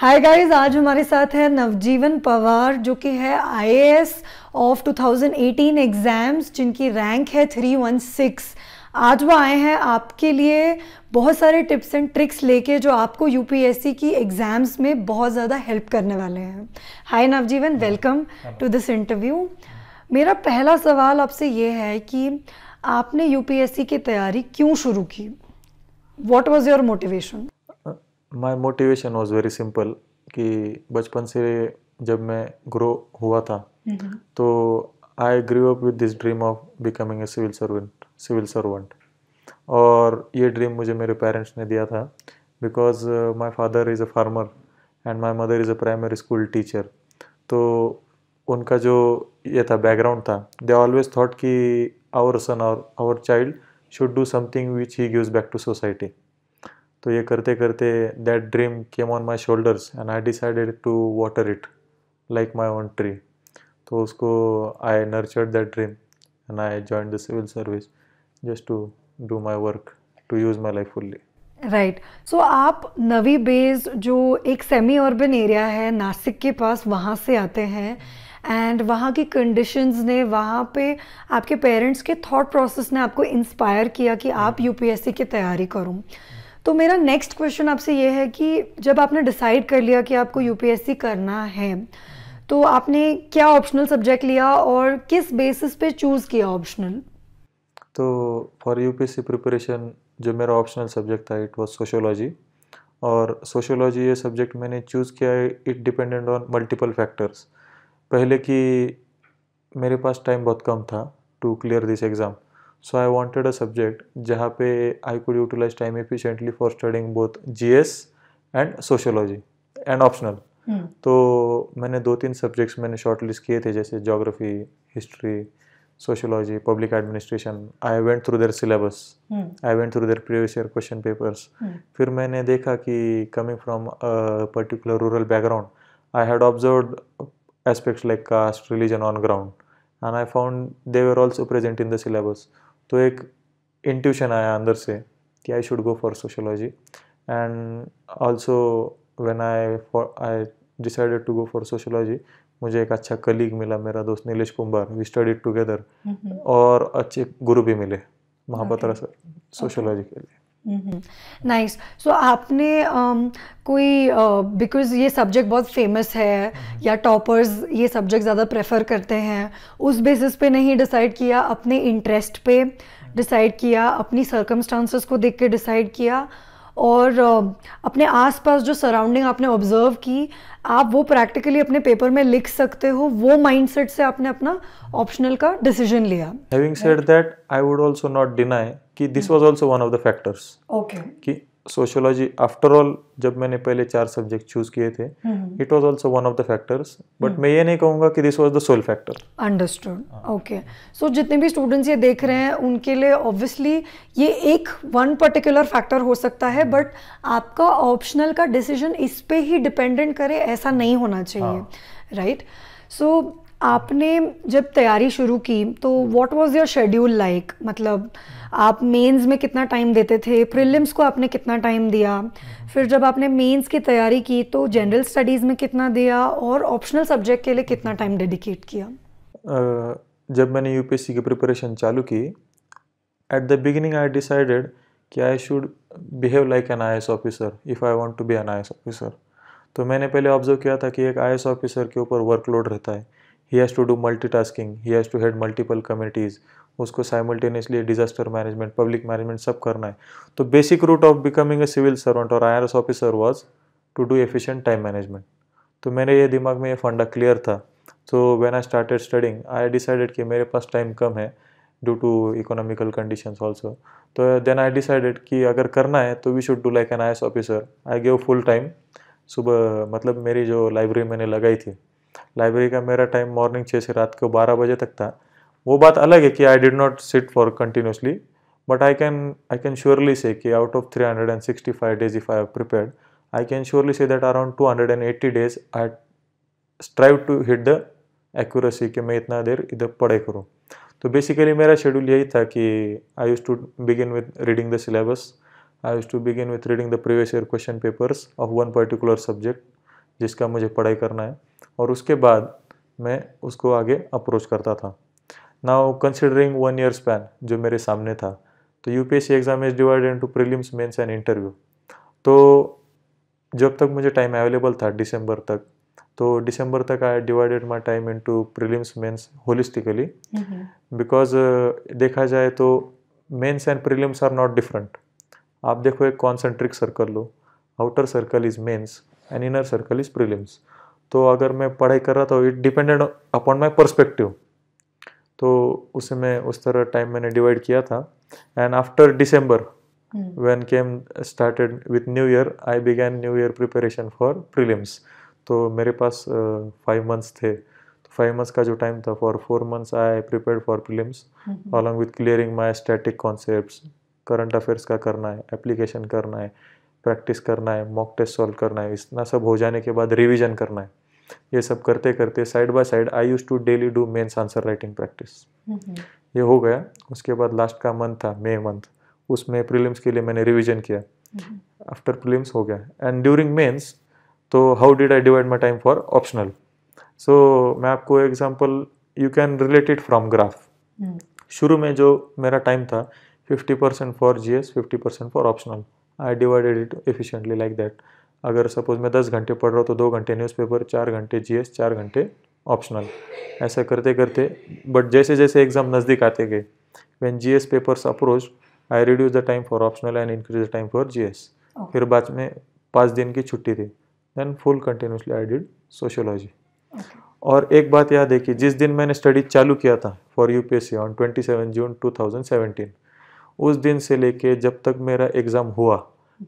Hi guys, आज हमारे साथ है नवजीवन पवार जो कि है IAS ऑफ 2018 एग्ज़ाम्स जिनकी रैंक है 316। आज वो आए हैं आपके लिए बहुत सारे टिप्स एंड ट्रिक्स लेके जो आपको UPSC की एग्ज़ाम्स में बहुत ज़्यादा हेल्प करने वाले हैं। Hi Navjeevan, welcome to this interview. मेरा पहला सवाल आपसे ये है कि आपने UPSC की तैयारी क्यों शुरू की? What was your motivation? My motivation was very simple कि बचपन से जब मैं ग्रो हुआ था तो I grow up with this dream of becoming a civil servant. और ये ड्रीम मुझे मेरे पेरेंट्स ने दिया था because my father is a farmer and my mother is a primary school teacher. तो उनका जो ये था बैकग्राउंड था, दे ऑलवेज थॉट कि आवर सन और our child should do something which he gives back to society. तो ये करते करते that dream came on my shoulders and I decided to water it like my own tree. तो उसको I nurtured that dream and I join the civil service just to do my work, to use my life fully. Right, so आप नवी base जो एक semi urban area है नासिक के पास, वहाँ से आते हैं एंड वहाँ की कंडीशंस ने, वहाँ पे आपके पेरेंट्स के थॉट प्रोसेस ने आपको इंस्पायर किया कि आप UPSC की तैयारी करूँ। तो मेरा नेक्स्ट क्वेश्चन आपसे ये है कि जब आपने डिसाइड कर लिया कि आपको UPSC करना है तो आपने क्या ऑप्शनल सब्जेक्ट लिया और किस बेसिस पे चूज़ किया ऑप्शनल? तो फॉर UPSC प्रिपरेशन जो मेरा ऑप्शनल सब्जेक्ट था इट वाज सोशियोलॉजी। और सोशियोलॉजी ये सब्जेक्ट मैंने चूज़ किया it dependent on multiple factors. पहले कि मेरे पास टाइम बहुत कम था to clear this exam, so I wanted a subject जहाँ पे I could utilise time efficiently for studying both GS and sociology and optional. तो मैंने 2-3 सब्जेक्ट्स मैंने शॉर्ट लिस्ट किए थे जैसे geography, history, sociology, public administration. I went through their syllabus, I went through their previous year question papers. फिर मैंने देखा कि coming from particular rural background I had observed aspects like caste, religion on ground and I found they were also present in the syllabus. तो एक intuition आया अंदर से कि I should go for sociology and also when I decided to go for sociology मुझे एक अच्छा colleague मिला, मेरा दोस्त Nilesh Kumbhar, we studied together. और अच्छे गुरु भी मिले, महापत्रा सर, सोशियोलॉजी के लिए। नाइस, सो आपने कोई बिकॉज ये सब्जेक्ट बहुत फेमस है या टॉपर्स ये सब्जेक्ट ज़्यादा प्रेफर करते हैं, उस बेसिस पे नहीं डिसाइड किया, अपने इंटरेस्ट पे डिसाइड किया, अपनी सर्कमस्टांसेस को देख के डिसाइड किया और अपने आसपास जो सराउंडिंग आपने ऑब्जर्व की आप वो प्रैक्टिकली अपने पेपर में लिख सकते हो, वो माइंडसेट से आपने अपना ऑप्शनल का डिसीजन लिया। Having said that, I would also not deny कि this was also one of the factors. Okay, कि सोशियोलॉजी आफ्टर ऑल जब मैंने पहले 4 सब्जेक्ट चूज किए थे it was also one of the factors, but मैं ये नहीं कहूँगा कि this was the sole factor. Understood, okay. So जितने भी स्टूडेंट्स ये देख रहे हैं उनके लिए ऑब्वियसली ये एक वन पर्टिकुलर फैक्टर हो सकता है, बट आपका ऑप्शनल का डिसीजन इस पे ही डिपेंडेंट करे ऐसा नहीं होना चाहिए। राइट, सो आपने जब तैयारी शुरू की तो what was your schedule like? मतलब आप मेंस में कितना टाइम देते थे, प्रीलिम्स को आपने कितना टाइम दिया, फिर जब आपने मेंस की तैयारी की तो जनरल स्टडीज़ में कितना दिया और ऑप्शनल सब्जेक्ट के लिए कितना टाइम डेडिकेट किया? जब मैंने UPSC की प्रिपरेशन चालू की at the beginning I decided कि I should behave like an IAS officer if I want to be an IAS officer. तो मैंने पहले ऑब्जर्व किया था कि एक IAS ऑफिसर के ऊपर वर्कलोड रहता है, he has to do multitasking, he has to head multiple committees, उसको simultaneously disaster management, public management सब करना है। तो basic root of becoming a civil servant और IAS officer was to do efficient time management. तो मेरे ये दिमाग में ये फंडा क्लियर था। तो when I started studying I decided कि मेरे पास टाइम कम है due to economical conditions also. तो देन आई डिसाइडेड कि अगर करना है तो we should do like an IAS officer. I gave full time सुबह, मतलब मेरी जो लाइब्रेरी मैंने लगाई थी, लाइब्रेरी का मेरा टाइम मॉर्निंग 6 से रात को 12 बजे तक था। वो बात अलग है कि I did not sit for continuously, but I can surely say कि out of 365 days if I have prepared, I can surely say that around 280 days I strive to hit the accuracy कि मैं इतना देर इधर पढ़ाई करूँ। तो basically मेरा schedule यही था कि I use to begin with reading the syllabus, I use to begin with reading the previous year question papers of one particular subject, जिसका मुझे पढ़ाई करना है, और उसके बाद मैं उसको आगे अप्रोच करता था। नाउ कंसिडरिंग 1 ईयर स्पैन जो मेरे सामने था, तो UPSC exam is divided into prelims, mains and interview. तो जब तक मुझे टाइम अवेलेबल था दिसंबर तक, तो दिसंबर तक I divided my time into prelims mains holistically, because देखा जाए तो mains and prelims are not different. आप देखो एक कॉन्सेंट्रिक सर्कल लो, outer circle is mains and inner circle is prelims. तो अगर मैं पढ़ाई कर रहा था it depended upon my perspective, तो उसे मैं उस तरह टाइम मैंने डिवाइड किया था। And after December when came started with new year, I began new year preparation for prelims. तो मेरे पास 5 मंथ्स थे, तो 5 मंथ्स का जो टाइम था, for 4 months I prepare for prelims along with clearing my static concepts, current affairs का करना है, एप्लीकेशन करना है, प्रैक्टिस करना है, मॉक टेस्ट सॉल्व करना है, इतना सब हो जाने के बाद रिवीजन करना है। ये सब करते करते side by side I use to daily do mains answer writing practice, ये हो गया। उसके बाद लास्ट का मंथ था मई मंथ, उसमें प्रीलिम्स के लिए मैंने रिवीजन किया। आफ्टर प्रीलिम्स हो गया एंड ड्यूरिंग मेंस, तो how did I divide my time for optional. So मैं आपको example, you can relate it from graph. शुरू में जो मेरा टाइम था 50% for GS, 50% for optional. I divided it efficiently like that. अगर सपोज मैं 10 घंटे पढ़ रहा हूँ तो 2 घंटे न्यूज़पेपर, 4 घंटे जीएस, 4 घंटे ऑप्शनल, ऐसा करते करते। बट जैसे जैसे एग्जाम नज़दीक आते गए, when GS papers approach, I reduce the time for optional and increase the time for GS. फिर बाद में 5 दिन की छुट्टी थी, then full continuously I did sociology. और एक बात याद है कि जिस दिन मैंने स्टडी चालू किया था फॉर यूपीएससी ऑन 27 जून 2017, उस दिन से लेके जब तक मेरा एग्ज़ाम हुआ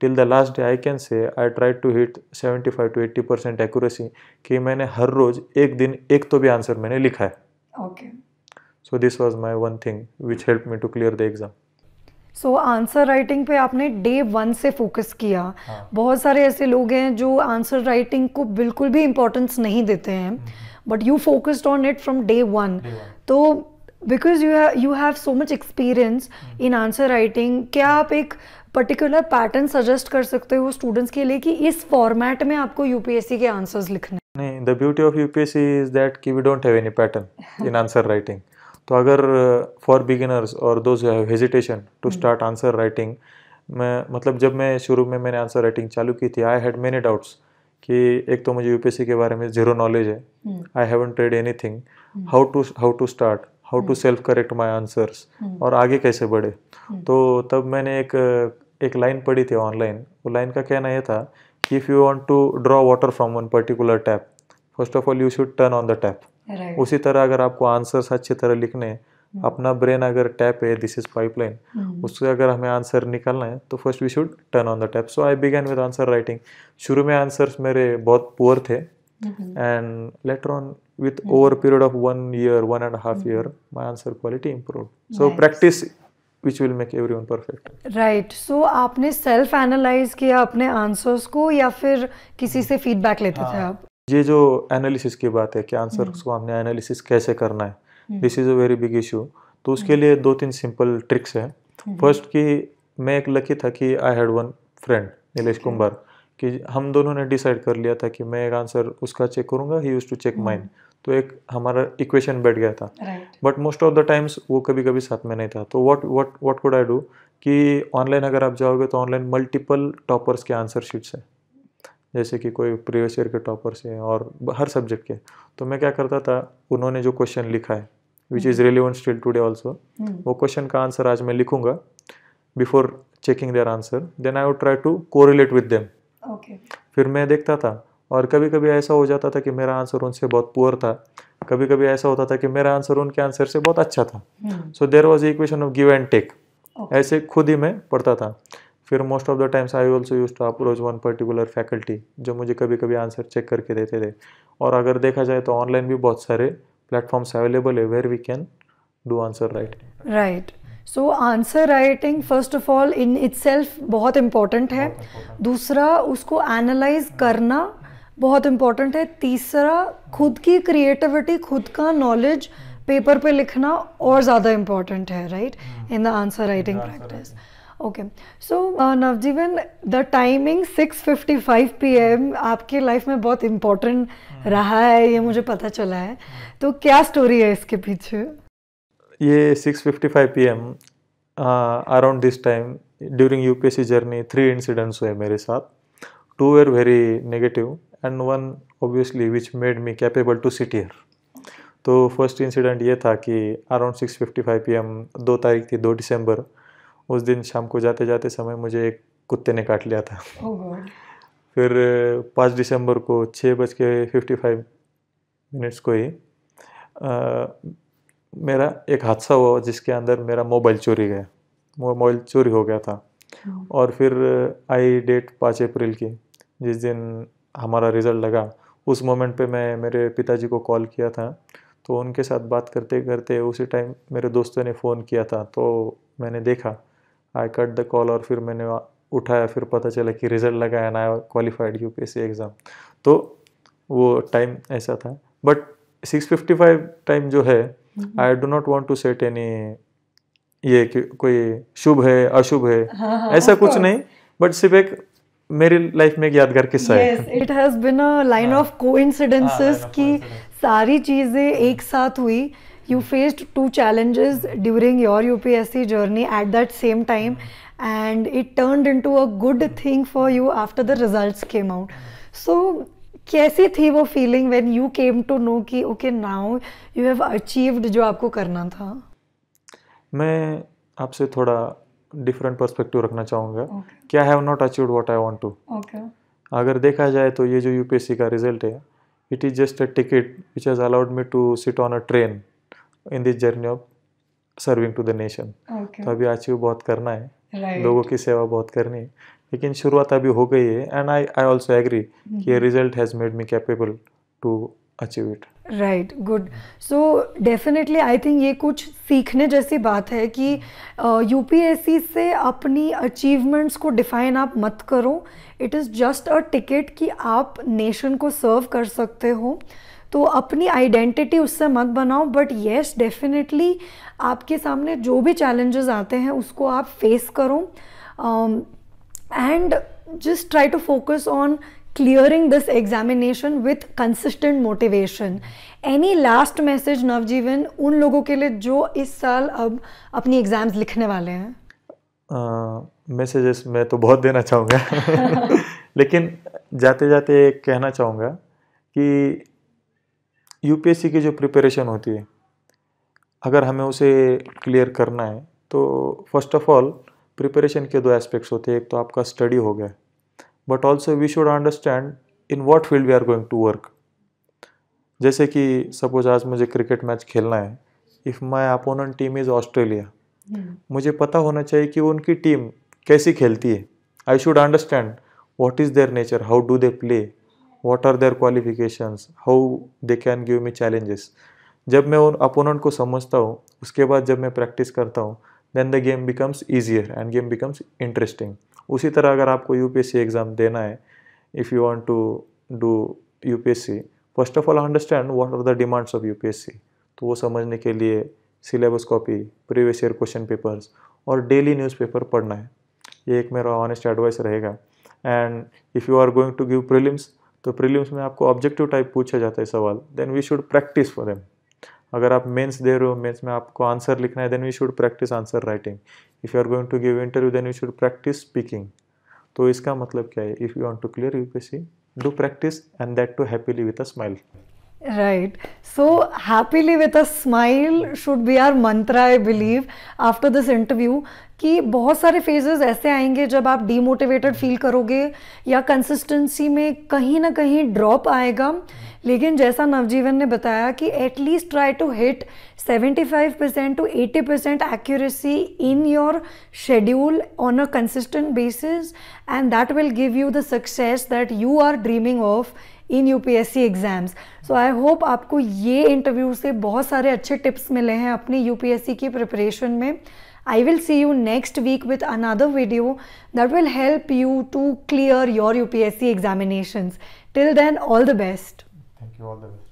till the last day, I can say I try to hit 75 to 80% accuracy, कि मैंने हर रोज़ एक दिन एक तो भी आंसर मैंने लिखा है। Okay, so this was my one thing which help me to clear the exam. So answer writing पे आपने day 1 से फोकस किया। हाँ। बहुत सारे ऐसे लोग हैं जो आंसर राइटिंग को बिल्कुल भी इम्पोर्टेंस नहीं देते हैं, but you focused on it from day 1। तो because you have so much experience in answer writing, क्या आप एक पर्टिकुलर पैटर्न सजेस्ट कर सकते हो स्टूडेंट्स के लिए कि इस फॉर्मेट में आपको यूपीएससी के आंसर्स लिखने? नहीं, the beauty of UPSC is that कि we don't have any pattern in answer writing. तो अगर फॉर बिगिनर्स और those who have hesitation to start answer writing, मैं मतलब जब मैं शुरू में मैंने आंसर राइटिंग चालू की थी, आई हैड मेनी डाउट्स कि एक तो मुझे यूपीएससी के बारे में जीरो नॉलेज है, I haven't read anything, how to start, how to self correct my answers, और आगे कैसे बढ़े। तो तब मैंने एक लाइन पढ़ी थी ऑनलाइन, वो लाइन का कहना यह था कि if you want to draw water from one particular tap, first of all you should turn on the tap. उसी तरह अगर आपको आंसर्स अच्छी तरह लिखने हैं, अपना ब्रेन अगर टैप है, दिस इज पाइपलाइन, उससे अगर हमें आंसर निकालना है तो first we should turn on the tap. So I began with answer writing. शुरू में आंसर्स मेरे बहुत पुअर थे and later on with over period of 1 year, 1.5 year, my answer quality improved. So nice. Practice which will make everyone perfect. Right. So आपने self analyze किया अपने answers को, या फिर किसी से feedback लेते थे आप? ये जो analysis की बात है कि answers को हमने analysis कैसे करना है, this is a very big issue. तो उसके लिए 2-3 simple tricks हैं। First की मैं एक lucky था कि I had one friend Nilesh comber, कि हम दोनों ने डिसाइड कर लिया था कि मैं एक आंसर उसका चेक करूंगा, he used to check mine, तो एक हमारा इक्वेशन बैठ गया था। But most of the times वो कभी कभी साथ में नहीं था। तो व्हाट कुड आई डू कि ऑनलाइन अगर आप जाओगे तो ऑनलाइन मल्टीपल टॉपर्स के आंसर शीट्स हैं, जैसे कि कोई प्रीवियस ईयर के टॉपर्स हैं और हर सब्जेक्ट के। तो मैं क्या करता था, उन्होंने जो क्वेश्चन लिखा है which is relevant still today also, वो क्वेश्चन का आंसर आज मैं लिखूंगा before checking their answer, then I would try to correlate with them. Okay. फिर मैं देखता था, और कभी कभी ऐसा हो जाता था कि मेरा आंसर उनसे बहुत पुअर था, कभी कभी ऐसा होता था कि मेरा आंसर उनके आंसर से बहुत अच्छा था। So there was equation of give and take, ऐसे खुद ही मैं पढ़ता था। फिर most of the times I also use to approach one particular faculty, जो मुझे कभी कभी आंसर चेक करके देते थे। और अगर देखा जाए तो ऑनलाइन भी बहुत सारे प्लेटफॉर्म्स अवेलेबल है where we can do answer writing. Right. So answer writing first of all in itself बहुत इम्पॉर्टेंट है, दूसरा उसको एनालाइज करना बहुत इम्पॉर्टेंट है, तीसरा खुद की क्रिएटिविटी, खुद का नॉलेज पेपर पे लिखना और ज़्यादा इम्पॉर्टेंट है, right, in the answer writing practice. Okay, so Navjivan, the timing 6:55 PM आपके लाइफ में बहुत important रहा है, ये मुझे पता चला है, तो क्या स्टोरी है इसके पीछे? ये 6:55 PM around this time during UPSC journey 3 incidents हुए मेरे साथ, 2 were very negative and 1 obviously which made me capable to sit here. तो फर्स्ट इंसिडेंट ये था कि अराउंड 6:55 PM 2 तारीख थी, 2 दिसंबर, उस दिन शाम को जाते जाते समय मुझे एक कुत्ते ने काट लिया था. फिर 5 दिसंबर को 6:55 को ही मेरा एक हादसा हुआ जिसके अंदर मेरा मोबाइल चोरी गया, मोबाइल चोरी हो गया था. और फिर आई डेट 5 अप्रैल की, जिस दिन हमारा रिज़ल्ट लगा, उस मोमेंट पे मैं मेरे पिताजी को कॉल किया था. तो उनके साथ बात करते करते उसी टाइम मेरे दोस्तों ने फ़ोन किया था, तो मैंने देखा, आई कट द कॉल और फिर मैंने उठाया, फिर पता चला कि रिज़ल्ट लगा है ना, क्वालिफाइड यूपीएससी एग्ज़ाम. तो वो टाइम ऐसा था. बट 6:55 टाइम जो है, I do not want to set any ये कि कोई शुभ है अशुभ है, ऐसा कुछ नहीं, बट सिर्फ एक मेरी लाइफ में एक यादगार किस्सा है. It has been a line of coincidences कि सारी चीज़ें एक साथ हुई. You faced 2 challenges during your UPSC journey at that same time, and it turned into a good thing for you after the results came out. So, कैसी थी वो feeling when you came to know कि okay now you have achieved जो आपको करना था? मैं आपसे थोड़ा different perspective रखना चाहूँगा. कि I have not achieved what I want to. Okay. अगर देखा जाए तो ये जो UPSC का result है, it is just a ticket which has allowed me to sit on a train in this journey of serving to the nation. तो अभी अचीव बहुत करना है, लोगों की सेवा बहुत करनी है, लेकिन शुरुआत अभी हो गई है. एंड आई ऑल्सो एग्री कि result has made me capable to achieve it. Right, good. So definitely I think ये कुछ सीखने जैसी बात है कि यूपीएससी से अपनी अचीवमेंट्स को डिफाइन आप मत करो. It is just a ticket कि आप नेशन को सर्व कर सकते हो, तो अपनी आइडेंटिटी उससे मत बनाओ. बट येस, डेफिनेटली आपके सामने जो भी चैलेंजेस आते हैं उसको आप फेस करो, and just try to focus on clearing this examination with consistent motivation. Any last message Navjivan उन लोगों के लिए जो इस साल अब अपनी एग्ज़ाम्स लिखने वाले हैं? मैसेजेस मैं तो बहुत देना चाहूँगा, लेकिन जाते जाते कहना चाहूँगा कि यूपीएससी की जो प्रिपरेशन होती है, अगर हमें उसे क्लियर करना है तो फर्स्ट ऑफ ऑल प्रिपरेशन के 2 एस्पेक्ट्स होते हैं. एक तो आपका स्टडी हो गया, but also we should understand in what field we are going to work. जैसे कि सपोज आज मुझे क्रिकेट मैच खेलना है, if my opponent team is Australia, मुझे पता होना चाहिए कि उनकी टीम कैसी खेलती है. I should understand what is their nature, how do they play, what are their qualifications, how they can give me challenges. जब मैं उन अपोनेंट को समझता हूँ, उसके बाद जब मैं प्रैक्टिस करता हूँ, then the game becomes easier and game becomes interesting. उसी तरह अगर आपको यूपीएससी एग्ज़ाम देना है, if you want to do UPSC, first of all understand what are the demands of UPSC. तो वो समझने के लिए syllabus copy, previous year question papers और daily newspaper पढ़ना है. ये एक मेरा honest advice रहेगा. And if you are going to give prelims, तो प्रीलिम्स में आपको ऑब्जेक्टिव टाइप पूछा जाता है सवाल, then we should practice for them. अगर आप मेंस दे रहे हो, मेंस में आपको आंसर लिखना है, then we should practice answer writing. If you are going to give interview, then we should practice speaking. तो इसका मतलब क्या है, if you want to clear UPSC, do practice and that too happily with a smile. Right. So, happily with a smile should be our mantra, I believe, after this interview. कि बहुत सारे phases ऐसे आएंगे जब आप demotivated feel करोगे या consistency में कहीं ना कहीं drop आएगा. लेकिन जैसा नवजीवन ने बताया कि at least try to hit 75% to 80% accuracy in your schedule on a consistent basis, and that will give you the success that you are dreaming of in UPSC exams. So I hope आपको ये interview से बहुत सारे अच्छे tips मिले हैं अपनी UPSC की प्रिपरेशन में. I will see you next week with another video that will help you to clear your UPSC examinations. Till then all the best. Thank you, all the best.